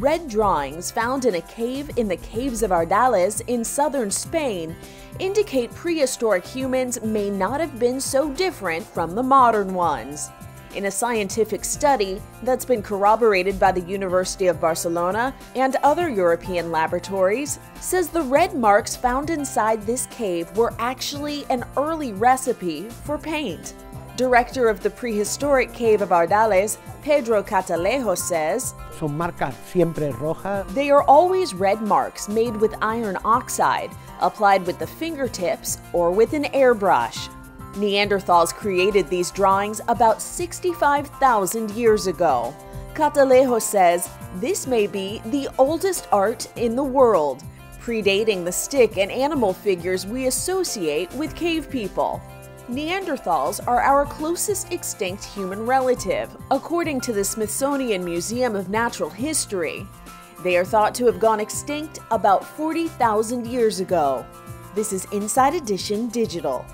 red drawings found in a cave in the Caves of Ardales in southern Spain indicate prehistoric humans may not have been so different from the modern ones. In a scientific study that's been corroborated by the University of Barcelona and other European laboratories, says the red marks found inside this cave were actually an early recipe for paint. Director of the prehistoric Cave of Ardales, Pedro Catalejo, says, "Son marcas siempre rojas." They are always red marks made with iron oxide, applied with the fingertips or with an airbrush. Neanderthals created these drawings about 65,000 years ago. Catalejo says this may be the oldest art in the world, predating the stick and animal figures we associate with cave people. Neanderthals are our closest extinct human relative, according to the Smithsonian Museum of Natural History. They are thought to have gone extinct about 40,000 years ago. This is Inside Edition Digital.